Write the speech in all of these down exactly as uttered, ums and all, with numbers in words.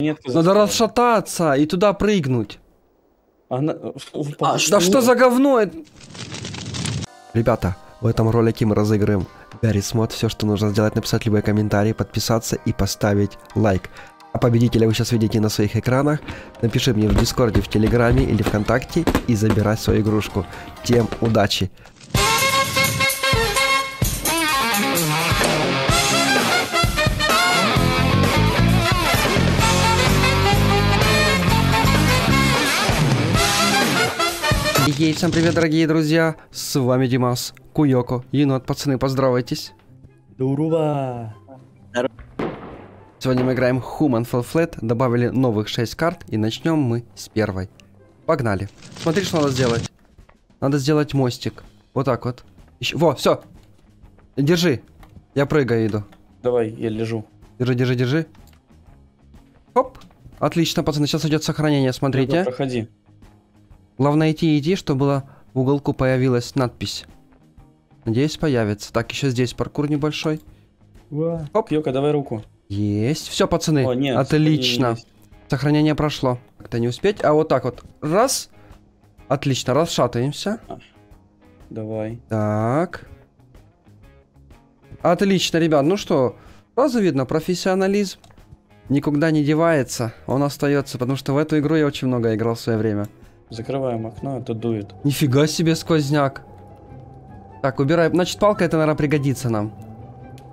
Надо расшататься и туда прыгнуть. Она... А, да что за говно? Ребята, в этом ролике мы разыграем Гаррис Мод. Все, что нужно сделать, написать любой комментарий, подписаться и поставить лайк. А победителя вы сейчас видите на своих экранах. Напиши мне в Дискорде, в Телеграме или ВКонтакте и забирай свою игрушку. Всем удачи! Ей, всем привет, дорогие друзья, с вами Димас, Куёко, Енот, пацаны, поздравайтесь. Дурува. Сегодня мы играем Human Fall Flat, добавили новых шесть карт и начнем мы с первой. Погнали. Смотри, что надо сделать. Надо сделать мостик. Вот так вот. Еще... Во, все. Держи. Я прыгаю, иду. Давай, я лежу. Держи, держи, держи. Оп. Отлично, пацаны, сейчас идет сохранение, смотрите. Иду, проходи. Главное идти, иди, чтобы было, в уголку появилась надпись. Надеюсь, появится. Так, еще здесь паркур небольшой. Уа. Оп. Йока, давай руку. Есть. Все, пацаны. О, нет, отлично. Сохранение, сохранение прошло. Как-то не успеть. А вот так вот. Раз. Отлично. Расшатаемся. Давай. Так. Отлично, ребят. Ну что, сразу видно, профессионализм никуда не девается. Он остается, потому что в эту игру я очень много играл в свое время. Закрываем окно, это дует. Нифига себе сквозняк. Так, убираем. Значит, палка это, наверное, пригодится нам.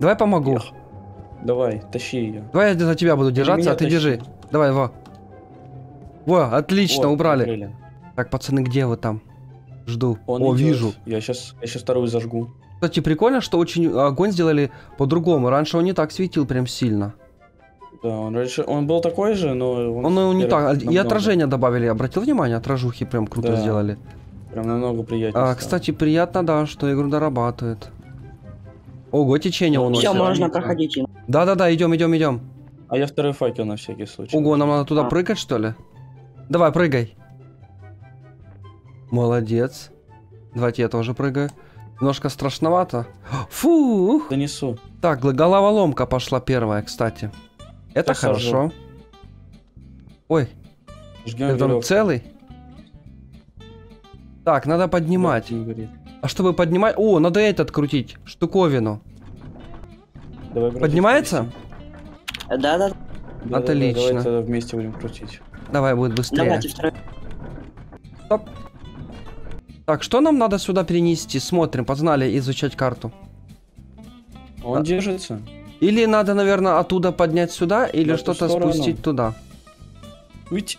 Давай помогу. Эх. Давай, тащи ее. Давай я за тебя буду держаться, а ты тащи. Держи. Давай, во. Во, отлично, о, убрали. Открыли. Так, пацаны, где вы там? Жду. Он о, идет. Вижу. Я сейчас, я сейчас вторую зажгу. Кстати, прикольно, что очень огонь сделали по-другому. Раньше он не так светил прям сильно. Да, он раньше, он был такой же, но... Он, он не так, намного. И отражение добавили, обратил внимание, отражухи прям круто да, сделали. Прям намного приятнее. А, кстати, приятно, да, что игру дорабатывает. Ого, течение ну, уносит. Все, можно проходить. Да-да-да, идем, идем, идем. А я второй факел на всякий случай. Ого, нам надо туда а. прыгать, что ли? Давай, прыгай. Молодец. Давайте я тоже прыгаю. Немножко страшновато. Фух! Донесу. Так, головоломка пошла первая, кстати. Это я хорошо. Сажу. Ой. Это он целый? Так, надо поднимать. Да, а чтобы поднимать... О, надо этот крутить. Штуковину. Давай, поднимается? Да-да. Отлично. Давай вместе будем крутить. Давай, будет быстрее. Давайте второй. Стоп. Так, что нам надо сюда перенести? Смотрим, познали изучать карту. Он а... держится. Или надо, наверное, оттуда поднять сюда, или что-то спустить туда. Уйти.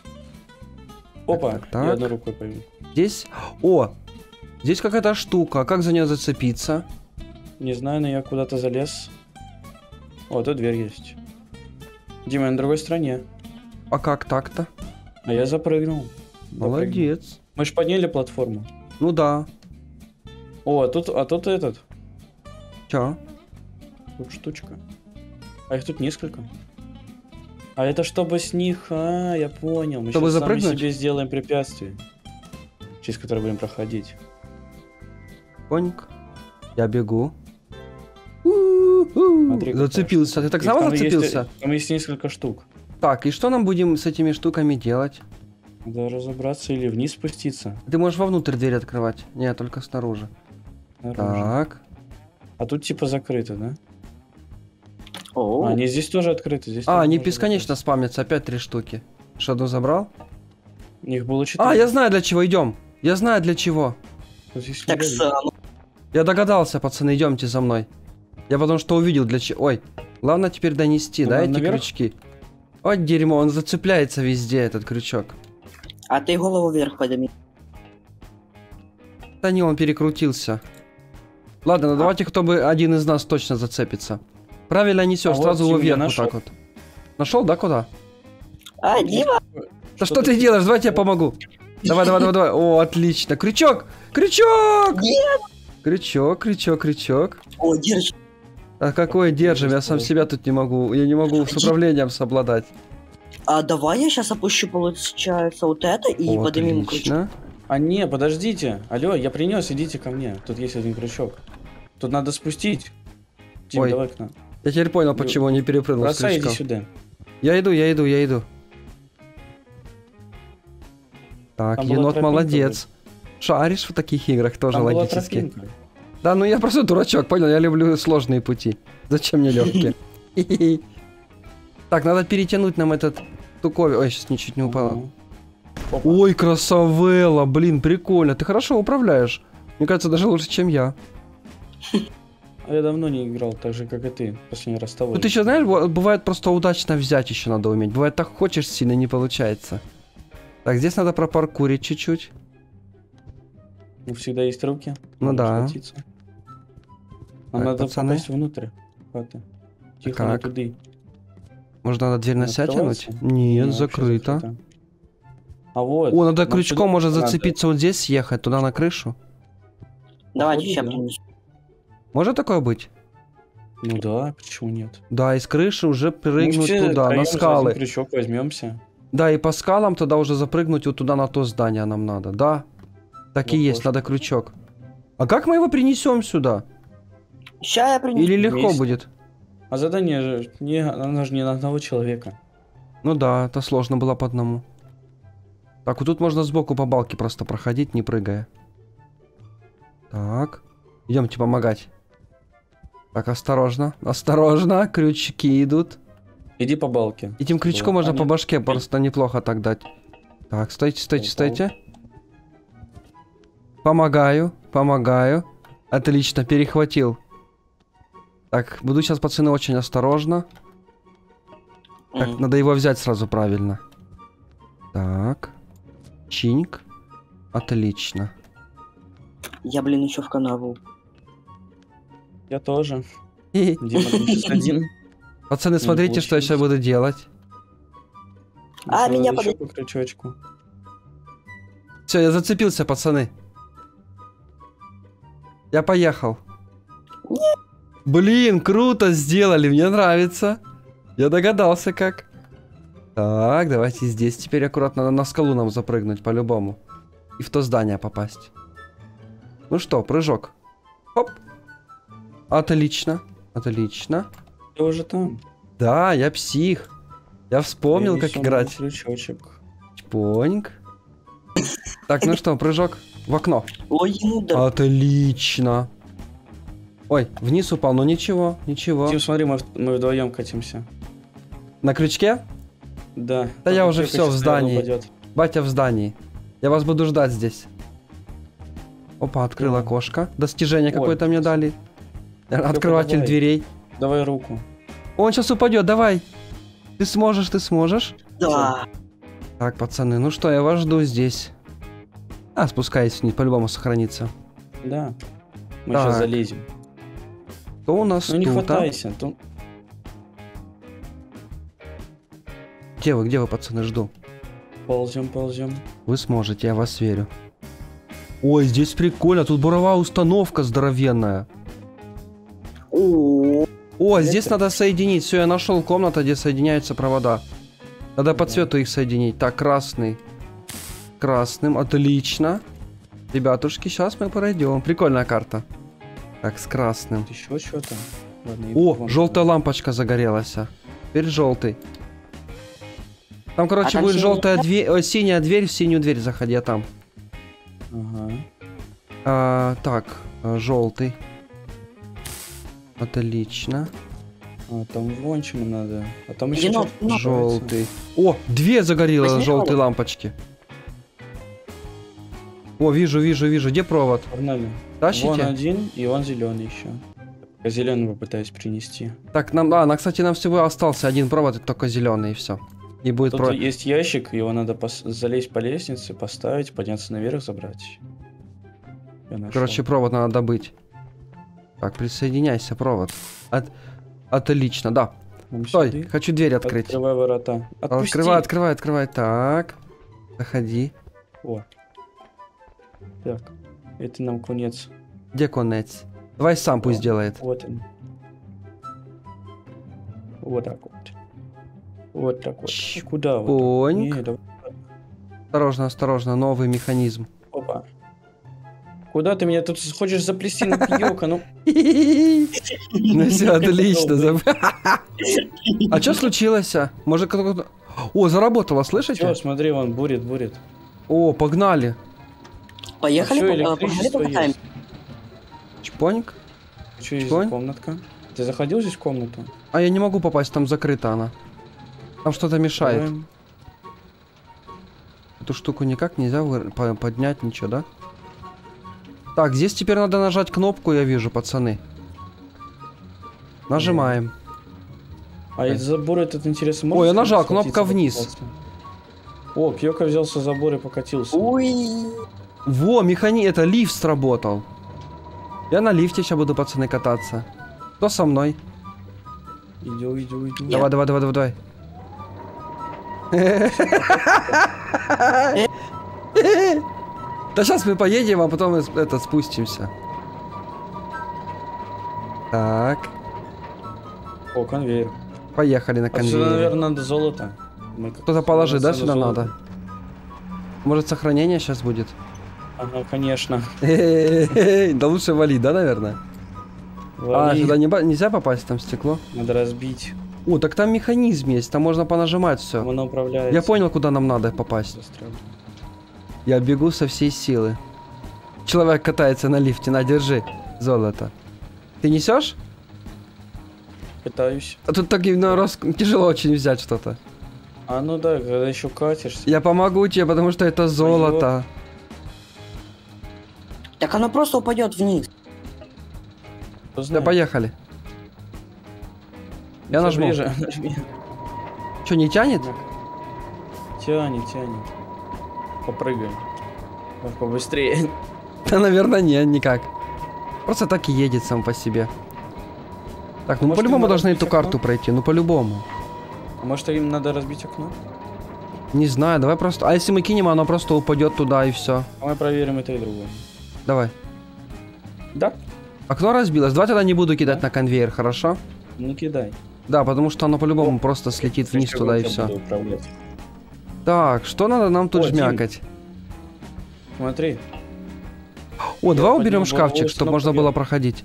Опа, так, так, так. Я рукой повел. Здесь... О! Здесь какая-то штука. Как за нее зацепиться? Не знаю, но я куда-то залез. О, тут дверь есть. Дима, я на другой стороне. А как так-то? А я запрыгнул. Молодец. Запрыгнул. Мы же подняли платформу. Ну да. О, а тут, а тут этот. Чё? Тут штучка. А их тут несколько. А это чтобы с них... А, я понял. Мы чтобы сейчас запрыгнуть? Сами себе сделаем препятствие, через которое будем проходить. Поник. Я бегу. Смотри, зацепился. Ты так сам зацепился? Есть, там есть несколько штук. Так, и что нам будем с этими штуками делать? Да разобраться или вниз спуститься. Ты можешь вовнутрь дверь открывать. Нет, только снаружи. Наружу. Так. А тут типа закрыто, да? О-о-о. А, они здесь тоже открыты. Здесь а, они бесконечно спамятся. Опять три штуки. Что, одну забрал? Их было четыре. А, я знаю для чего, идем. Я знаю для чего. Так сам. Я догадался, пацаны, идемте за мной. Я потому что увидел для чего. Ой, главное теперь донести, ну, да, эти наверх? Крючки. О, дерьмо, он зацепляется везде, этот крючок. А ты голову вверх подними. Да не, он перекрутился. Ладно, ну а? Давайте, кто бы один из нас точно зацепится. Правильно несешь, а сразу вот его вверх вот так вот. Нашел, да, куда? А, Дима! Да что, что ты, ты делаешь? Давайте я помогу. Давай, давай, давай, давай. О, отлично. Крючок! Крючок! Нет! Крючок, крючок, крючок. О, держи. А какое держим? Я сам себя тут не могу. Я не могу с управлением совладать. А давай я сейчас опущу, получается, вот это и поднимем крючок. А не, подождите. Алло, я принес, идите ко мне. Тут есть один крючок. Тут надо спустить. Дим, ой, давай к нам. Я теперь понял, почему не перепрыгнул. Бросай, иди сюда. Я иду, я иду, я иду. Так, там енот молодец. Шаришь в таких играх тоже там логически. Да, ну я просто дурачок, понял, я люблю сложные пути. Зачем мне легкие? Так, надо перетянуть нам этот туковик. Ой, сейчас ничуть не упало. Ой, красавелла, блин, прикольно. Ты хорошо управляешь. Мне кажется, даже лучше, чем я. Я давно не играл, так же, как и ты, последний раз тобой. Ну ты еще знаешь, бывает просто удачно взять еще надо уметь. Бывает так хочешь сильно, не получается. Так, здесь надо пропаркурить чуть-чуть. Ну всегда есть руки. Ну да. А так, надо пацаны попасть внутрь. Тихо, не туда. Может надо дверь на себя тянуть? Нет, не, закрыто. А вот. О, надо крючком может зацепиться вот здесь, съехать туда на крышу. Давай, сейчас принесу. Может такое быть? Ну да, почему нет? Да, из крыши уже прыгнуть туда, на скалы. Крючок возьмемся. Да, и по скалам тогда уже запрыгнуть вот туда на то здание нам надо, да? Так и есть, надо крючок. А как мы его принесем сюда? Сейчас я принесу. Или легко будет? А задание же не, оно же не на одного человека. Ну да, это сложно было по одному. Так, вот тут можно сбоку по балке просто проходить, не прыгая. Так, идемте помогать. Так, осторожно, осторожно, крючки идут. Иди по балке. Этим крючком можно по башке просто неплохо так дать. Так, стойте, стойте, стойте. Помогаю, помогаю. Отлично, перехватил. Так, буду сейчас, пацаны, очень осторожно. Так, надо его взять сразу правильно. Так. Чиньк. Отлично. Я, блин, еще в канаву. Я тоже. Дима, пацаны, смотрите, что я сейчас буду делать. А, меня подойдет по крючочку. Все, я зацепился, пацаны. Я поехал. Нет. Блин, круто сделали, мне нравится. Я догадался как. Так, давайте здесь теперь аккуратно на скалу нам запрыгнуть по-любому. И в то здание попасть. Ну что, прыжок. Оп. Отлично, отлично. Ты уже там? Да, я псих. Я вспомнил, как играть. Чпоньк. Так, ну что, прыжок в окно. Ой, ну да. Отлично. Ой, вниз упал, но ничего, ничего. Тим, смотри, мы, мы вдвоем катимся. На крючке? Да. Да я уже все в здании. Упадет. Батя в здании. Я вас буду ждать здесь. Опа, открыл окошко. Достижение какое-то мне дали. Открыватель давай дверей. Давай руку. Он сейчас упадет, давай. Ты сможешь, ты сможешь. Да. Так, пацаны, ну что, я вас жду здесь. А, спускаясь, не по-любому сохранится. Да. Мы так сейчас залезем. То у нас. Ну не хватайся, то. Где вы, где вы, пацаны, жду? Ползем, ползем. Вы сможете, я вас верю. Ой, здесь прикольно, тут буровая установка здоровенная. О, О здесь это... надо соединить. Все, я нашел комнату, где соединяются провода. Надо по цвету их соединить. Так, красный. Красным, отлично. Ребятушки, сейчас мы пройдем. Прикольная карта. Так, с красным. Еще что-то. О, желтая лампочка загорелась. Теперь желтый. Там, короче, а там будет желтая дверь, о, синяя дверь, в синюю дверь заходи, а там. Ага. А, так, желтый. Отлично. А, там вон чему надо. А там еще енот, енот. Желтый. О, две загорелось желтые лампочки. О, вижу, вижу, вижу. Где провод? Погнали. Тащите? Вон один, и он зеленый еще. Зеленого пытаюсь принести. Так, нам, а, на, кстати, нам всего остался один провод, это только зеленый и все. И будет провод. Есть ящик, его надо залезть по лестнице, поставить, подняться наверх, забрать. Короче, провод надо добыть. Так, присоединяйся, провод. От... Отлично, да. Там стой, сюда. Хочу дверь открыть. Открывай ворота. Отпусти. Открывай, открывай, открывай. Так, заходи. О. Так, это нам конец. Где конец? Давай сам пусть О, делает. Вот он. Вот так вот. Вот так вот. Чпоньк. Куда вот? Не, давай. Осторожно, осторожно, новый механизм. Опа. Куда ты меня тут хочешь заплести на пьёка, ну? Ну все, отлично. А что случилось? Может, кто-то... О, заработало, слышите? Смотри, он бурит, бурит. О, погнали. Поехали, а погнали покатаем. Чпоник? Что есть за комнатка? Ты заходил здесь в комнату? А я не могу попасть, там закрыта она. Там что-то мешает. Ой. Эту штуку никак нельзя вы... поднять, ничего, да? Так, здесь теперь надо нажать кнопку, я вижу, пацаны. Нажимаем. А из забора этот интересный можно? Ой, я нажал, кнопка вниз. Покататься? О, Кьёка взял со забора и покатился. Ой. Во, механи... Это лифт сработал. Я на лифте сейчас буду, пацаны, кататься. Кто со мной? Иду, иду, иду. Давай, давай, давай, давай, давай. Да сейчас мы поедем, а потом это спустимся. Так. О, конвейер. Поехали на конвейер. Сюда, наверное, надо золото. Кто-то положи, да, сюда надо? Может, сохранение сейчас будет? Ага, конечно. Да лучше вали, да, наверное? А, сюда нельзя попасть, там стекло? Надо разбить. О, так там механизм есть, там можно понажимать все. Оно управляется. Я понял, куда нам надо попасть. Я бегу со всей силы. Человек катается на лифте, на, держи золото. Ты несешь? Пытаюсь. А тут так ну, раз... тяжело очень взять что-то. А ну да, когда еще катишься. Я помогу тебе, потому что это золото. Так оно просто упадет вниз. Да, поехали. Я нажму. Что, не тянет? Тянет, тянет. Попрыгай. Побыстрее. Да, наверное, не, никак. Просто так и едет сам по себе. Так, ну по-любому должны эту карту пройти, ну по-любому. А может, им надо разбить окно? Не знаю, давай просто... А если мы кинем, оно просто упадет туда и все. Давай проверим это и другое. Давай. Да. Окно разбилось, давай тогда не буду кидать да. на конвейер, хорошо? Ну кидай. Да, потому что оно по-любому просто слетит вниз туда и все. Так, что надо нам тут жмякать? Смотри. О, давай уберем шкафчик, чтобы можно было проходить.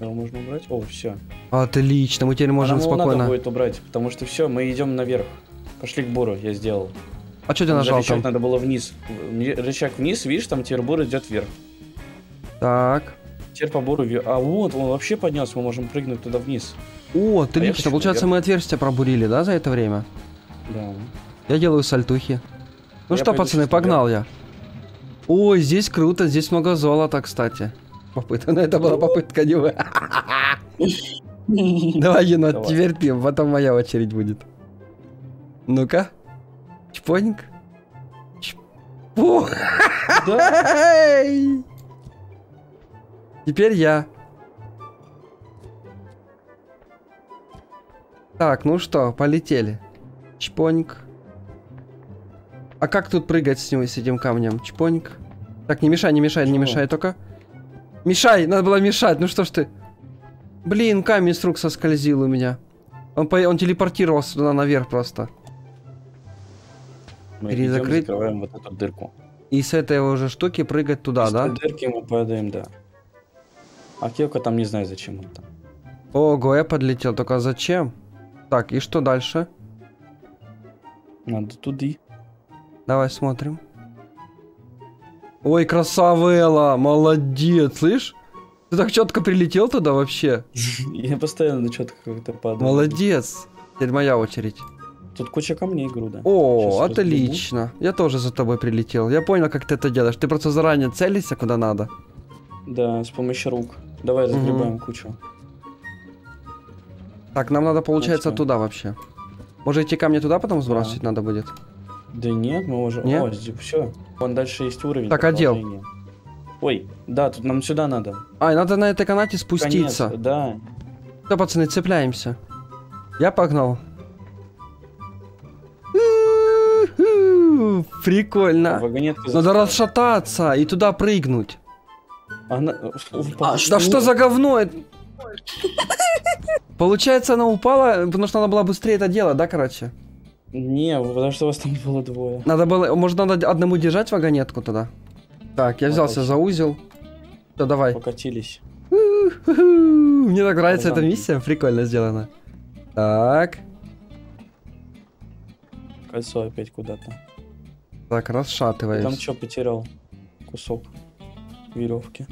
Его можно убрать? О, все. Отлично, мы теперь можем спокойно. Надо будет убрать, потому что все, мы идем наверх. Пошли к буру, я сделал. А что ты нажал там? Надо было вниз. Рычаг вниз, видишь, там теперь бур идет вверх. Так. Теперь по буру. А вот, он вообще поднялся, мы можем прыгнуть туда вниз. О, отлично. Получается, наверх. Мы отверстия пробурили, да, за это время? Да. Я делаю сальтухи. Ну а что, пацаны, погнал я. Ой, здесь круто, здесь много золота, кстати. Попытка, но это была попытка не вы. Давай, енот, теперь ты, потом моя очередь будет. Ну-ка. Чпоник. Чпу. Теперь я. Так, ну что, полетели. Чпоник. А как тут прыгать с ним, с этим камнем? Чпоник. Так, не мешай, не мешай, Чего? не мешай только. Мешай, надо было мешать, ну что ж ты. Блин, камень с рук соскользил у меня. Он, по... Он телепортировался туда наверх просто. Мы перезакрыть. Закрываем вот эту дырку. И с этой уже штуки прыгать туда, с да? С дырки мы падаем, да. А Кьёка там не знаю, зачем он там. Ого, я подлетел, только зачем? Так, и что дальше? Надо туда. Давай смотрим. Ой, красавела, молодец, слышь? Ты так четко прилетел туда вообще? Я постоянно четко как-то падал. Молодец. Теперь моя очередь. Тут куча камней, груда. О, отлично. Я тоже за тобой прилетел. Я понял, как ты это делаешь. Ты просто заранее целишься, куда надо. Да, с помощью рук. Давай разгребаем угу. кучу. Так, нам надо, получается, туда вообще. Может идти камни туда потом сбрасывать да. надо будет? Да нет, мы уже... Нет? О, здесь все. Вон дальше есть уровень. Так, отдел. Ой, да, тут нам сюда надо. А, надо на этой канате спуститься. Конец, да. Все, пацаны, цепляемся. Я погнал. Прикольно. Надо расшататься и туда прыгнуть. Она... А, да что за говно? Получается, она упала, потому что она была быстрее это дело, да, короче? Не, потому что у вас там было двое. Надо было, может, надо одному держать вагонетку тогда? Так, я Покатились. взялся за узел. Все, давай. Покатились. Мне так нравится эта миссия, прикольно сделана. Так. Кольцо опять куда-то. Так, расшатываюсь. Там что потерял? Кусок веревки.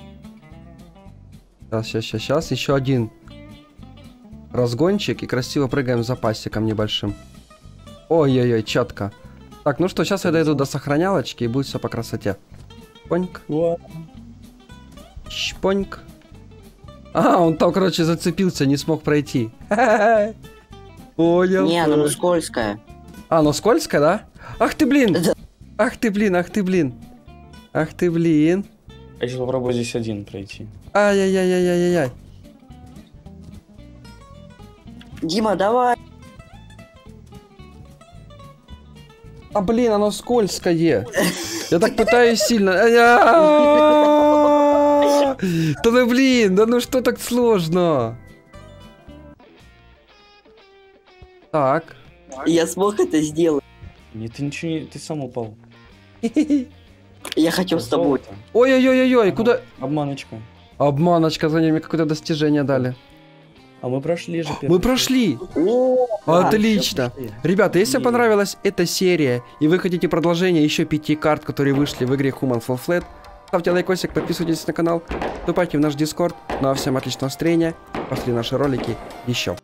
Сейчас, сейчас, сейчас, сейчас. Еще один разгончик и красиво прыгаем за пасеком небольшим. Ой-ой-ой, четко. Так, ну что, сейчас я дойду до сохранялочки и будет все по красоте. Поньк. Шпоньк. А, он там, короче, зацепился, не смог пройти. Понял. Не, ну скользкая. А, ну скользкая, да? Ах ты, блин! Ах ты, блин, ах ты, блин. Ах ты, блин. Я сейчас попробую здесь один пройти. Ай-яй-яй-яй-яй-яй. Дима, давай. А, блин, оно скользкое. Я так пытаюсь сильно. Да ну блин, да ну что так сложно? Так. Я смог это сделать. Нет, ты ничего не... Ты сам упал. Я хотел с тобой. Ой-ой-ой-ой, куда... Обманочка. Обманочка, за ними какое-то достижение дали. А мы прошли же. Мы прошли! Отлично! Ребята, если вам понравилась эта серия, и вы хотите продолжение еще пяти карт, которые вышли в игре Human Fall Flat, ставьте лайкосик, подписывайтесь на канал, вступайте в наш Discord. Ну а всем отличного настроения, пошли наши ролики еще.